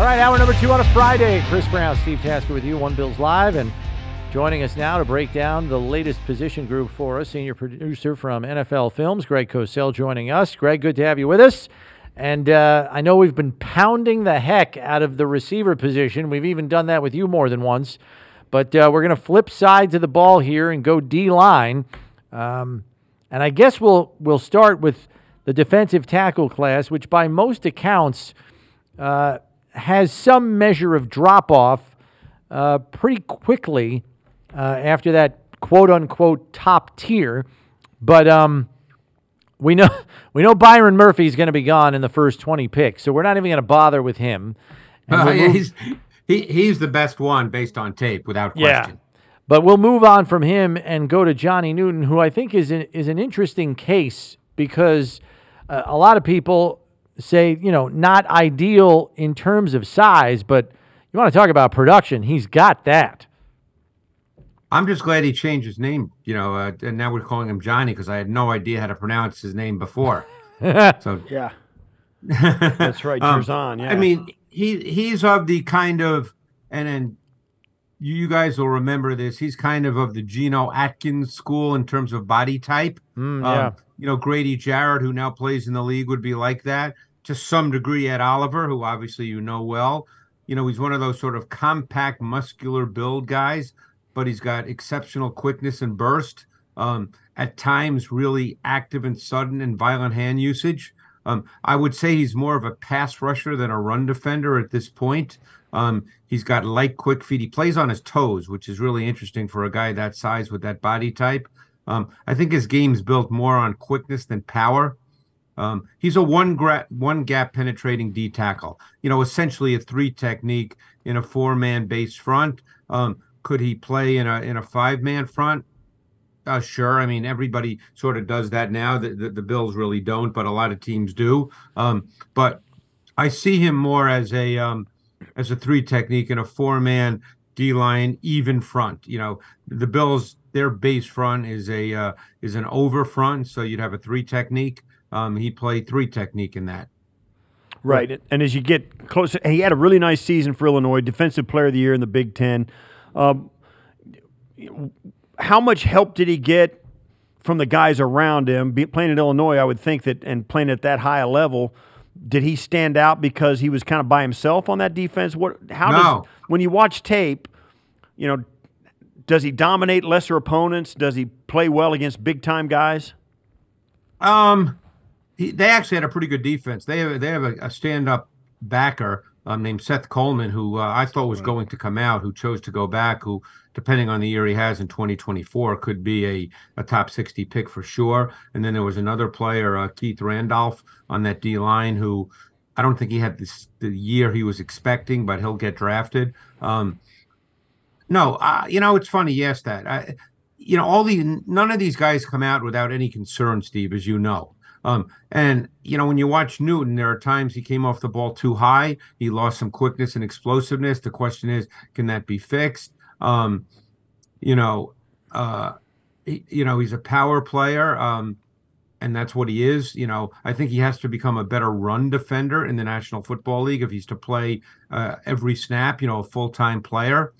All right, hour number two on a Friday. Chris Brown, Steve Tasker with you, One Bills Live. And joining us now to break down the latest position group for us, senior producer from NFL Films, Greg Cosell joining us. Greg, good to have you with us. And I know we've been pounding the heck out of the receiver position. We've even done that with you more than once. But we're going to flip sides of the ball here and go D-line. And I guess we'll start with the defensive tackle class, which by most accounts has some measure of drop-off pretty quickly after that quote-unquote top tier. But we know Byron Murphy's going to be gone in the first 20 picks, so we're not even going to bother with him. He's the best one based on tape, without question. Yeah. But we'll move on from him and go to Johnny Newton, who I think is an interesting case because a lot of people say, you know, not ideal in terms of size, but you want to talk about production, he's got that. I'm just glad he changed his name, you know, and now we're calling him Johnny because I had no idea how to pronounce his name before. So yeah, that's right. Terzan, yeah. I mean, he's of the kind of, and then you guys will remember this, he's kind of the Geno Atkins school in terms of body type. Yeah. You know, Grady Jarrett, who now plays in the league, would be like that. To some degree, Ed Oliver, who obviously you know well. You know, he's one of those sort of compact, muscular build guys, but he's got exceptional quickness and burst. At times, really active and sudden and violent hand usage. I would say he's more of a pass rusher than a run defender at this point. He's got light, quick feet. He plays on his toes, which is really interesting for a guy that size with that body type. I think his game's built more on quickness than power. He's a one gap penetrating D tackle, you know, essentially a three technique in a four-man base front. Could he play in a five-man front? Sure. I mean, everybody sort of does that now. The Bills really don't, but a lot of teams do. But I see him more as a three technique in a four-man D-line even front. You know, the Bills, their base front is an over front, so you'd have a three technique. He played three technique in that. Right, and as you get closer, he had a really nice season for Illinois, Defensive Player of the Year in the Big Ten. How much help did he get from the guys around him? Playing at Illinois, I would think that, and playing at that high a level, did he stand out because he was kind of by himself on that defense? How does, when you watch tape, you know, does he dominate lesser opponents? Does he play well against big-time guys? They actually had a pretty good defense. They have a stand-up backer named Seth Coleman, who I thought was going to come out, who chose to go back, who, depending on the year he has in 2024, could be a top 60 pick for sure. And then there was another player, Keith Randolph, on that D-line, who I don't think he had the year he was expecting, but he'll get drafted. You know, it's funny you asked that. You know, none of these guys come out without any concern, Steve, as you know. And, you know, when you watch Newton, there are times he came off the ball too high. He lost some quickness and explosiveness. The question is, can that be fixed? He's a power player, and that's what he is. You know, I think he has to become a better run defender in the National Football League if he's to play every snap, you know, a full-time player.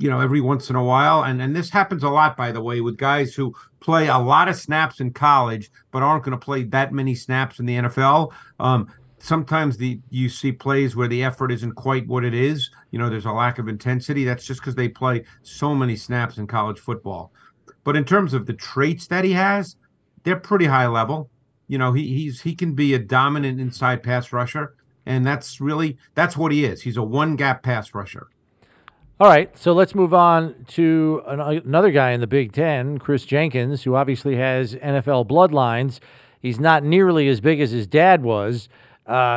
You know, every once in a while, and this happens a lot, by the way, with guys who play a lot of snaps in college but aren't going to play that many snaps in the NFL. Sometimes you see plays where the effort isn't quite what it is. You know, there's a lack of intensity. That's just because they play so many snaps in college football. But in terms of the traits that he has, they're pretty high level. You know, he can be a dominant inside pass rusher, and that's what he is. He's a one-gap pass rusher. All right, so let's move on to another guy in the Big Ten, Kris Jenkins, who obviously has NFL bloodlines. He's not nearly as big as his dad was.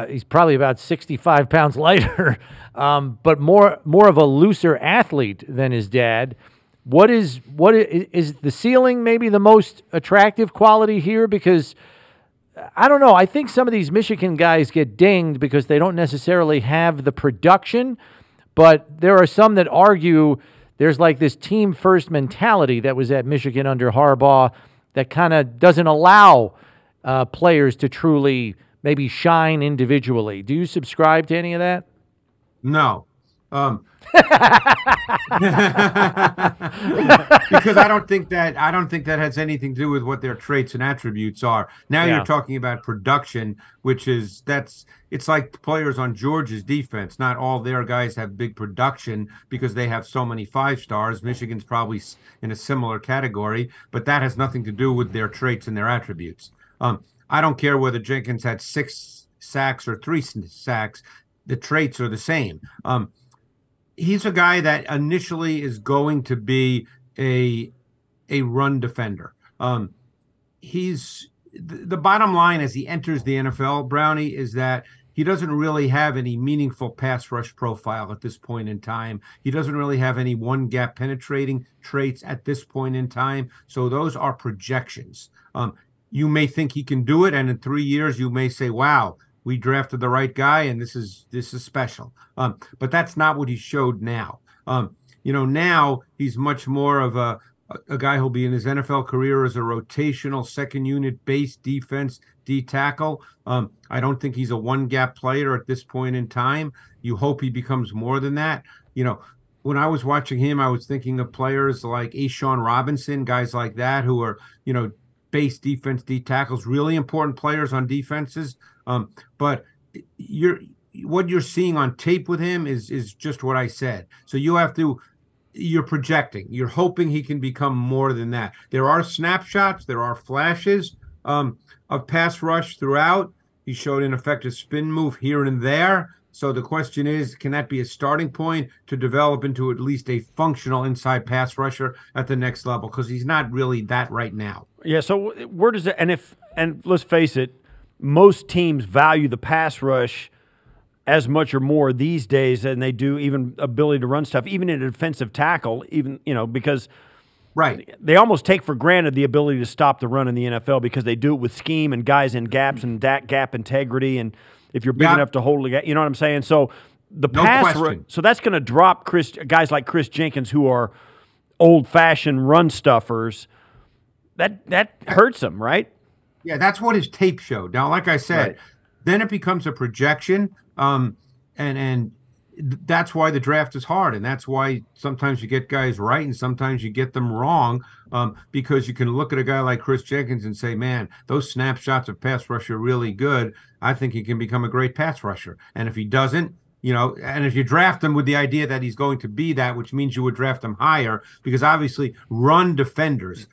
He's probably about 65 pounds lighter, but more of a looser athlete than his dad. What is the ceiling maybe the most attractive quality here? Because I don't know. I think some of these Michigan guys get dinged because they don't necessarily have the production. But there are some that argue there's like this team-first mentality that was at Michigan under Harbaugh that kind of doesn't allow players to truly maybe shine individually. Do you subscribe to any of that? No. Because I don't think that has anything to do with what their traits and attributes are. Now you're talking about production, which is it's like players on Georgia's defense. Not all their guys have big production because they have so many five stars. Michigan's probably in a similar category, but that has nothing to do with their traits and their attributes. I don't care whether Jenkins had 6 sacks or 3 sacks. The traits are the same. He's a guy that initially is going to be a run defender. He's the bottom line as he enters the NFL, Brownie, is that he doesn't really have any meaningful pass rush profile at this point in time. He doesn't really have any one-gap penetrating traits at this point in time. So those are projections. You may think he can do it, and in 3 years you may say, wow, we drafted the right guy, and this is special. But that's not what he showed now. Now he's much more of a guy who'll be in his NFL career as a rotational second-unit base defense D-tackle. I don't think he's a one-gap player at this point in time. You hope he becomes more than that. When I was watching him, I was thinking of players like A'shaun Robinson, guys like that who are, base defense D-tackles, really important players on defenses. But what you're seeing on tape with him is just what I said. So you're projecting, you're hoping he can become more than that. There are snapshots, there are flashes of pass rush throughout. He showed an effective spin move here and there. So the question is, can that be a starting point to develop into at least a functional inside pass rusher at the next level? Because he's not really that right now. Yeah. So where does it, and let's face it, most teams value the pass rush as much or more these days than they do even ability to run stuff, even in a defensive tackle, even, because they almost take for granted the ability to stop the run in the NFL because they do it with scheme and guys in gaps and that gap integrity. And if you're big enough to hold a gap, you know what I'm saying? So the pass rush, so that's going to drop guys like Kris Jenkins who are old-fashioned run stuffers. That hurts them, right? Yeah, that's what his tape showed. Now, like I said, then it becomes a projection, and that's why the draft is hard, and that's why sometimes you get guys right and sometimes you get them wrong, because you can look at a guy like Kris Jenkins and say, man, those snapshots of pass rush are really good. I think he can become a great pass rusher. And if he doesn't, and if you draft him with the idea that he's going to be that, which means you would draft him higher because obviously run defenders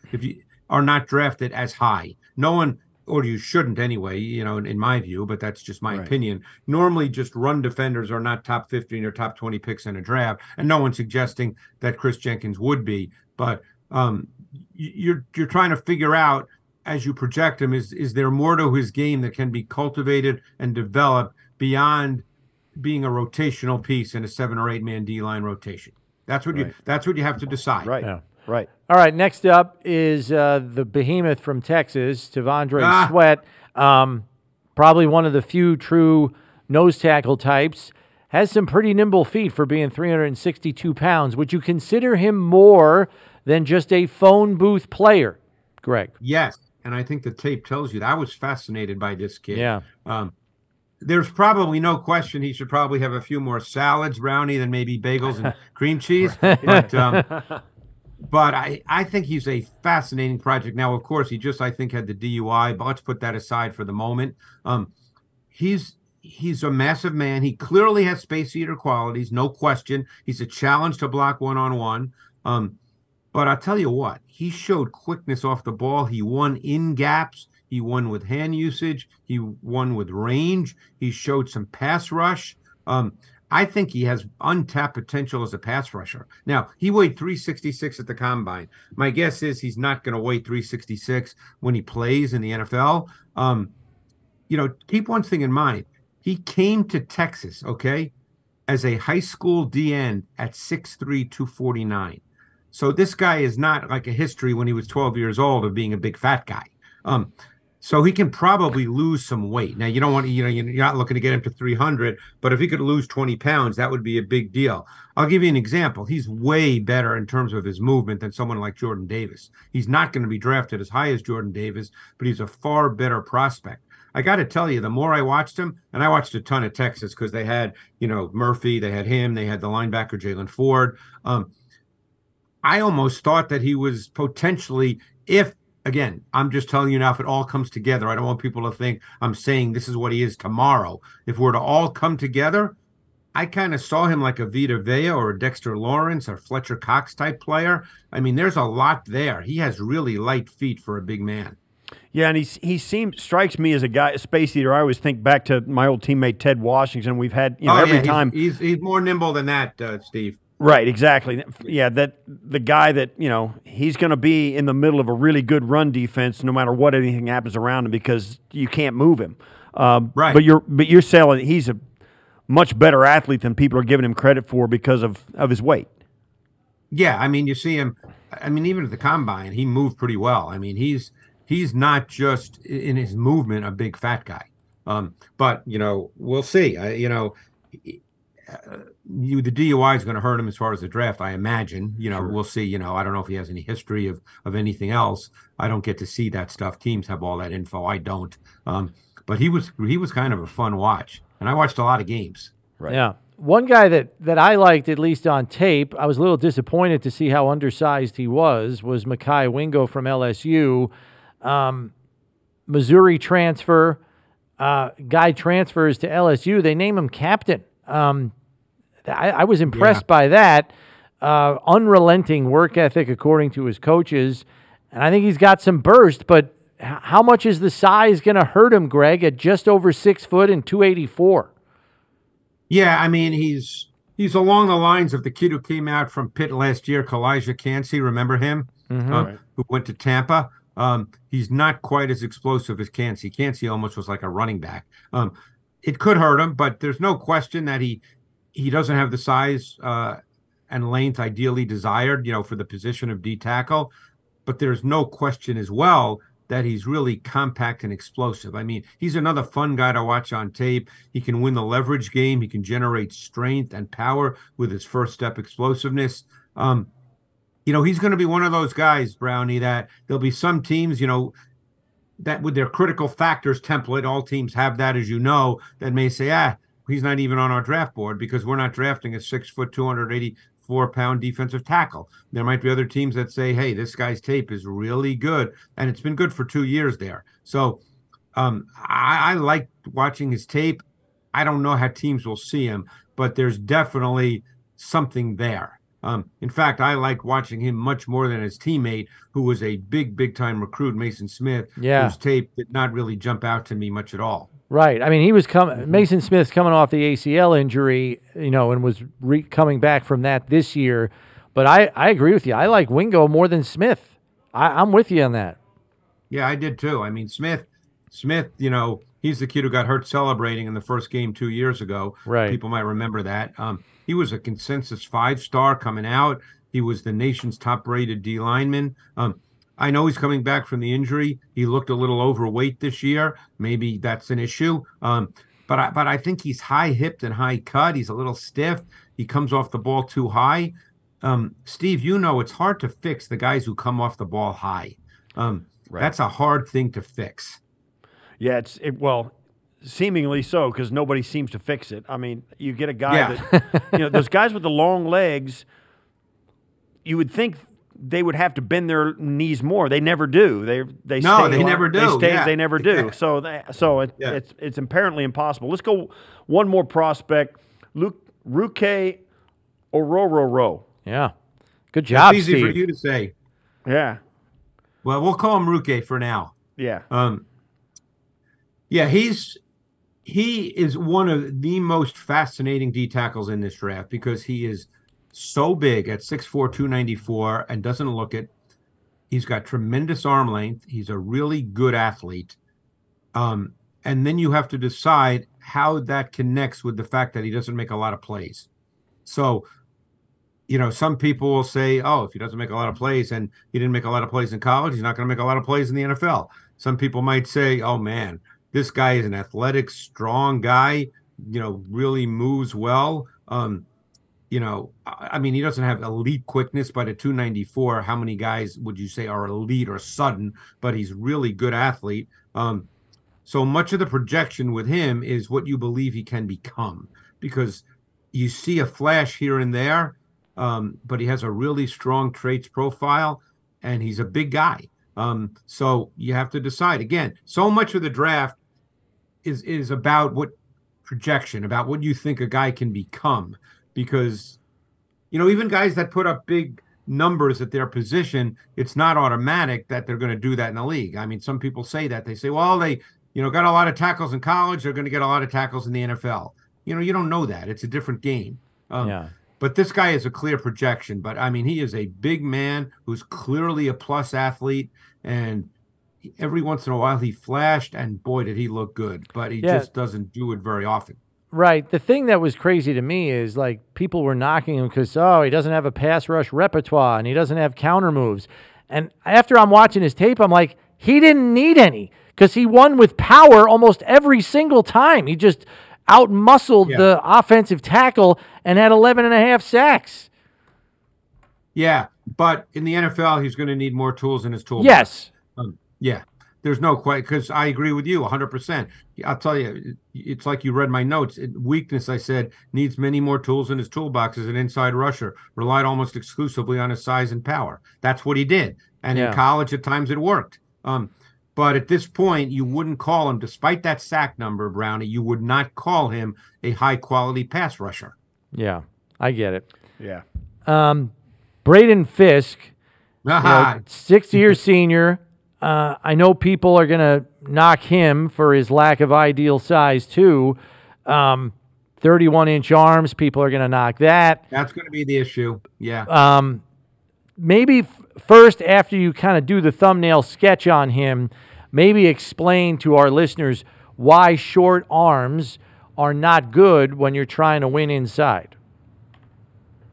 are not drafted as high. No one, or you shouldn't anyway, in my view, but that's just my opinion. Normally just run defenders are not top 15 or top 20 picks in a draft, and no one's suggesting that Kris Jenkins would be. But you're trying to figure out, as you project him, is there more to his game that can be cultivated and developed beyond being a rotational piece in a 7- or 8-man D-line rotation? That's what you have to decide. Right. Yeah. Right. All right, next up is the behemoth from Texas, T'Vondre Sweat, probably one of the few true nose tackle types. Has some pretty nimble feet for being 362 pounds. Would you consider him more than just a phone booth player, Greg? Yes, and I think the tape tells you that. I was fascinated by this kid. Yeah. There's probably no question he should probably have a few more salads, Brownie, than maybe bagels and cream cheese. But but I think he's a fascinating project. Now, of course, he just, I think, had the DUI, but let's put that aside for the moment. He's a massive man. He clearly has space eater qualities, no question. He's a challenge to block one-on-one. But I'll tell you what, he showed quickness off the ball. He won in gaps. He won with hand usage. He won with range. He showed some pass rush. I think he has untapped potential as a pass rusher. Now, he weighed 366 at the combine. My guess is he's not going to weigh 366 when he plays in the NFL. Keep one thing in mind. He came to Texas, as a high school DN at 6'3", 249. So this guy is not like a history when he was 12 years old of being a big fat guy. So he can probably lose some weight. Now, you don't want to, you're not looking to get him to 300, but if he could lose 20 pounds, that would be a big deal. I'll give you an example. He's way better in terms of his movement than someone like Jordan Davis. He's not going to be drafted as high as Jordan Davis, but he's a far better prospect. I got to tell you, the more I watched him, and I watched a ton of Texas because they had, you know, Murphy, they had him, they had the linebacker Jalen Ford. I almost thought that he was potentially, if, again, I'm just telling you now, if it all comes together, I don't want people to think I'm saying this is what he is tomorrow. If we're to all come together, I kind of saw him like a Vita Vea or a Dexter Lawrence or Fletcher Cox type player. I mean, there's a lot there. He has really light feet for a big man. Yeah, and he strikes me as a guy, a space eater. I always think back to my old teammate Ted Washington. We've had, you know, every time. He's more nimble than that, Steve. Right, exactly. Yeah, that the guy that, you know, he's going to be in the middle of a really good run defense no matter what anything happens around him because you can't move him. Right. But you're selling he's a much better athlete than people are giving him credit for because of his weight. Yeah, I mean, you see him. I mean, even at the combine, he moved pretty well. I mean, he's not just in his movement a big fat guy. But you know, we'll see. The DUI is going to hurt him as far as the draft, I imagine. You know, sure. We'll see. You know, I don't know if he has any history of anything else. I don't get to see that stuff. Teams have all that info. I don't. But he was kind of a fun watch, and I watched a lot of games. Right. Yeah. One guy that I liked, at least on tape, I was a little disappointed to see how undersized he was Mekhi Wingo from LSU. Missouri transfer. Guy transfers to LSU. They name him captain. I was impressed by that unrelenting work ethic, according to his coaches. And I think he's got some burst, but how much is the size going to hurt him, Greg, at just over 6 foot and 284? Yeah, I mean, he's along the lines of the kid who came out from Pitt last year, Kalijah Cansey. Remember him? Mm-hmm. Who went to Tampa. He's not quite as explosive as Cansey. Cansey almost was like a running back. It could hurt him, but there's no question that he doesn't have the size and length ideally desired, you know, for the position of D tackle. But there's no question as well that he's really compact and explosive. I mean, he's another fun guy to watch on tape. He can win the leverage game. He can generate strength and power with his first step explosiveness. You know, he's going to be one of those guys, Brownie, that there'll be some teams, you know, that with their critical factors template, all teams have that, as you know, that may say, he's not even on our draft board because we're not drafting a 6 foot, 284-pound defensive tackle. There might be other teams that say, hey, this guy's tape is really good, and it's been good for 2 years there. So I like watching his tape. I don't know how teams will see him, but there's definitely something there. In fact, I like watching him much more than his teammate, who was a big-time recruit, Mason Smith, whose tape did not really jump out to me much at all. Right. I mean, Mason Smith's coming off the ACL injury, you know, and was coming back from that this year. But I agree with you. I like Wingo more than Smith. I'm with you on that. Yeah, I did too. I mean, Smith, you know, he's the kid who got hurt celebrating in the first game 2 years ago. Right. People might remember that. He was a consensus 5-star coming out. He was the nation's top-rated D lineman. I know he's coming back from the injury. He looked a little overweight this year. Maybe that's an issue. But I think he's high-hipped and high-cut. He's a little stiff. He comes off the ball too high. Steve, you know it's hard to fix the guys who come off the ball high. Right. That's a hard thing to fix. Yeah, well, seemingly so because nobody seems to fix it. I mean, you get a guy that – you know, those guys with the long legs, you would think – they would have to bend their knees more. They never do. They never do. So it's apparently impossible. Let's go one more prospect, Ruke Orhorhoro. Yeah, good job. It's easy Steve. For you to say. Yeah. Well, we'll call him Ruke for now. Yeah. Yeah, he is one of the most fascinating D tackles in this draft because he is so big at 6'4", 294, and doesn't look it. He's got tremendous arm length. He's a really good athlete. And then you have to decide how that connects with the fact that he doesn't make a lot of plays. So, you know, some people will say, oh, if he doesn't make a lot of plays and he didn't make a lot of plays in college, he's not going to make a lot of plays in the NFL. Some people might say, oh, man, this guy is an athletic, strong guy, you know, really moves well. You know, I mean, he doesn't have elite quickness, but at 294, how many guys would you say are elite or sudden? But he's really good athlete. So much of the projection with him is what you believe he can become, because you see a flash here and there, but he has a really strong traits profile, and he's a big guy. So you have to decide. Again, so much of the draft is about what projection, about what you think a guy can become, because, you know, even guys that put up big numbers at their position, it's not automatic that they're going to do that in the league. I mean, some people say that. They say, well, they, you know, got a lot of tackles in college, they're going to get a lot of tackles in the NFL. You know, you don't know that. It's a different game. Yeah. But this guy is a clear projection. But, I mean, he is a big man who's clearly a plus athlete. And every once in a while he flashed, and, boy, did he look good. But he just doesn't do it very often. Right. The thing that was crazy to me is, like, people were knocking him because, oh, he doesn't have a pass rush repertoire and he doesn't have counter moves. And after I'm watching his tape, I'm like, he didn't need any, because he won with power almost every single time. He just outmuscled the offensive tackle and had 11.5 sacks. Yeah, but in the NFL, he's going to need more tools in his toolbox. Yes. Yeah, there's no question, because I agree with you 100%. I'll tell you, it's like you read my notes. Weakness, I said, needs many more tools in his toolbox as an inside rusher, relied almost exclusively on his size and power. That's what he did. And in college, at times it worked. But at this point, you wouldn't call him, despite that sack number, Brownie, you would not call him a high-quality pass rusher. Yeah, I get it. Yeah. Braden Fiske, you know, 6-year senior. I know people are going to knock him for his lack of ideal size, too. 31-inch arms, people are going to knock that. That's going to be the issue, yeah. Maybe first, after you kind of do the thumbnail sketch on him, maybe explain to our listeners why short arms are not good when you're trying to win inside.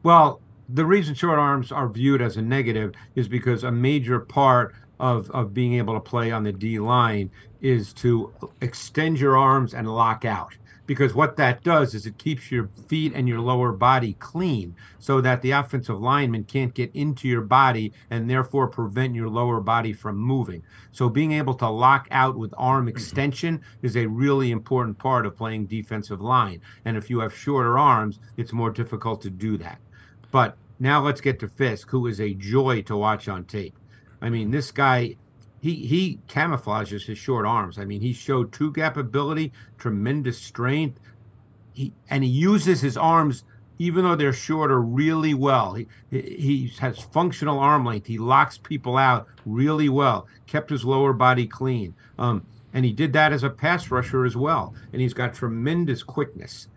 Well, the reason short arms are viewed as a negative is because a major part of being able to play on the D-line is to extend your arms and lock out. Because what that does is it keeps your feet and your lower body clean so that the offensive lineman can't get into your body and therefore prevent your lower body from moving. So being able to lock out with arm extension is a really important part of playing defensive line. And if you have shorter arms, it's more difficult to do that. But now let's get to Fiske, who is a joy to watch on tape. I mean, this guy... He camouflages his short arms. I mean, he showed two-gap ability, tremendous strength, and he uses his arms, even though they're shorter, really well. He has functional arm length. He locks people out really well, kept his lower body clean. And he did that as a pass rusher as well. And he's got tremendous quickness.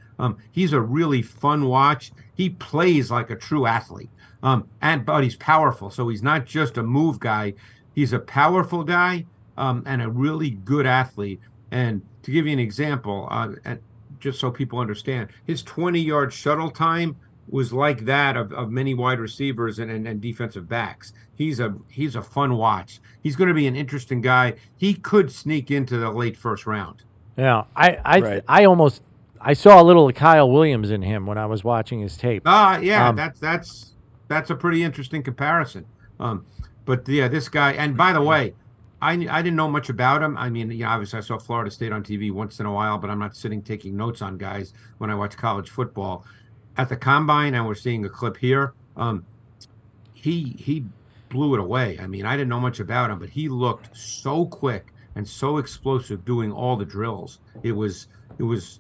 He's a really fun watch. He plays like a true athlete, but he's powerful, so he's not just a move guy. He's a powerful guy and a really good athlete. And to give you an example, just so people understand, his 20-yard shuttle time was like that of many wide receivers and defensive backs. He's a fun watch. He's going to be an interesting guy. He could sneak into the late first round. Yeah, I saw a little of Kyle Williams in him when I was watching his tape. That's a pretty interesting comparison. But, yeah, this guy – and, by the way, I didn't know much about him. I mean, you know, obviously I saw Florida State on TV once in a while, but I'm not sitting taking notes on guys when I watch college football. At the Combine, and we're seeing a clip here, he blew it away. I mean, I didn't know much about him, but he looked so quick and so explosive doing all the drills. It was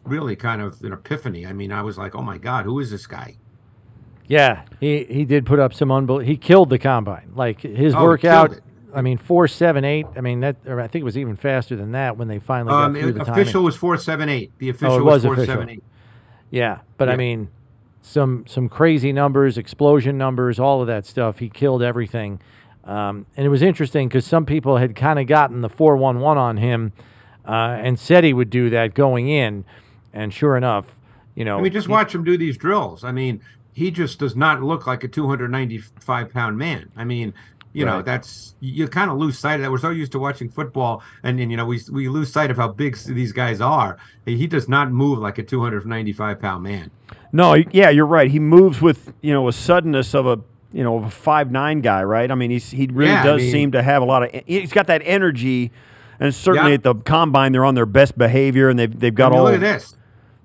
really kind of an epiphany. I mean, I was like, oh, my God, who is this guy? Yeah, he did put up some unbelievable. He killed the Combine. Like, his workout, I mean, 4.78. I mean, that, or I think it was even faster than that when they finally got through the timing. Official was 4.78. The official was 4.78. Yeah, but yeah. I mean, some crazy numbers, explosion numbers, all of that stuff. He killed everything. And it was interesting because some people had kind of gotten the 4.11 on him and said he would do that going in. And sure enough, you know. I mean, just watch him do these drills. I mean, he just does not look like a 295-pound man. I mean, you know, that's – you kind of lose sight of that. We're so used to watching football, and you know, we lose sight of how big these guys are. He does not move like a 295-pound man. No, yeah, you're right. He moves with, you know, a suddenness of a, you know, 5'9" guy, right? I mean, he really does seem to have a lot of – he's got that energy – And certainly at the combine, they're on their best behavior, and they've got all. Look at this.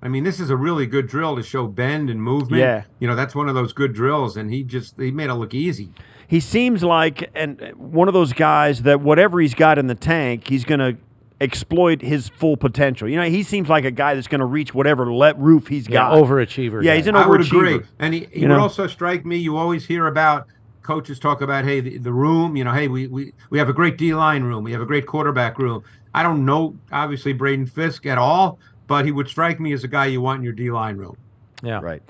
I mean, this is a really good drill to show bend and movement. Yeah. You know, that's one of those good drills, and he made it look easy. He seems like one of those guys that whatever he's got in the tank, he's going to exploit his full potential. You know, he seems like a guy that's going to reach whatever roof he's got. Overachiever. Yeah, he's an overachiever. I would agree. And he would also strike me. You always hear about coaches talk about, hey, the room, you know, hey, we have a great D-line room. We have a great quarterback room. I don't know, obviously, Braden Fiske at all, but he would strike me as a guy you want in your D-line room. Yeah. Right.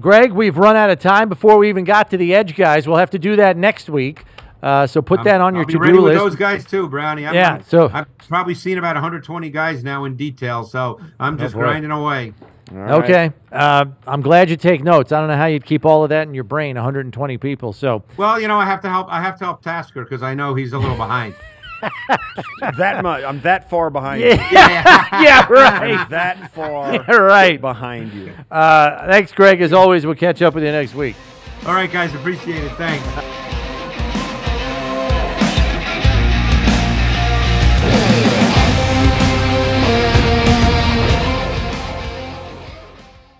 Greg, we've run out of time before we even got to the edge guys. We'll have to do that next week. So put that on your to-do list. I'll be ready with those guys too, Brownie. I've probably seen about 120 guys now in detail, so I'm just grinding away. Right. Okay. I'm glad you take notes. I don't know how you'd keep all of that in your brain, 120 people. So well, you know, I have to help Tasker because I know he's a little behind. That much. I'm that far behind you. Yeah, right. That far behind you. Thanks, Greg. As always, we'll catch up with you next week. All right, guys. Appreciate it. Thanks.